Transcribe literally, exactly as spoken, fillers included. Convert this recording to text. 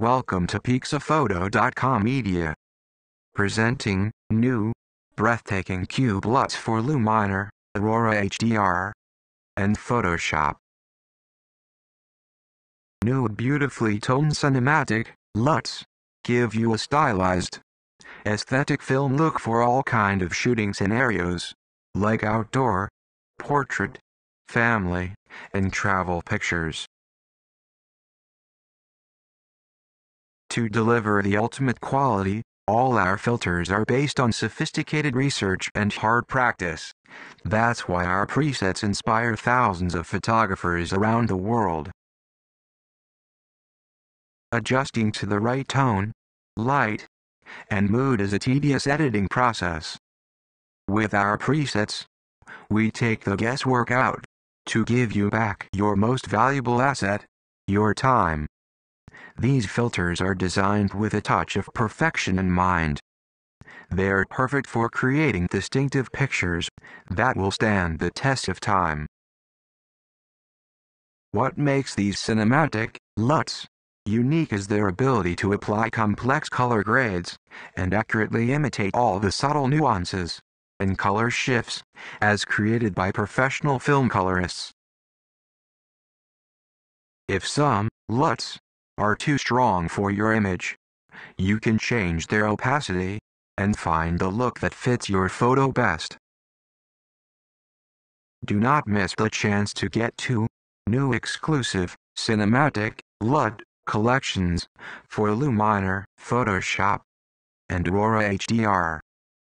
Welcome to pixaphoto dot com Media. Presenting new, breathtaking cube L U Ts for Luminar, Aurora H D R, and Photoshop. New beautifully toned cinematic L U Ts give you a stylized, aesthetic film look for all kind of shooting scenarios, like outdoor, portrait, family, and travel pictures. To deliver the ultimate quality, all our filters are based on sophisticated research and hard practice. That's why our presets inspire thousands of photographers around the world. Adjusting to the right tone, light, and mood is a tedious editing process. With our presets, we take the guesswork out to give you back your most valuable asset, your time. These filters are designed with a touch of perfection in mind. They are perfect for creating distinctive pictures that will stand the test of time. What makes these cinematic L U Ts unique is their ability to apply complex color grades and accurately imitate all the subtle nuances and color shifts as created by professional film colorists. If some L U Ts are too strong for your image, you can change their opacity and find the look that fits your photo best. Do not miss the chance to get two new exclusive cinematic L U T collections for Luminar, Photoshop, and Aurora H D R.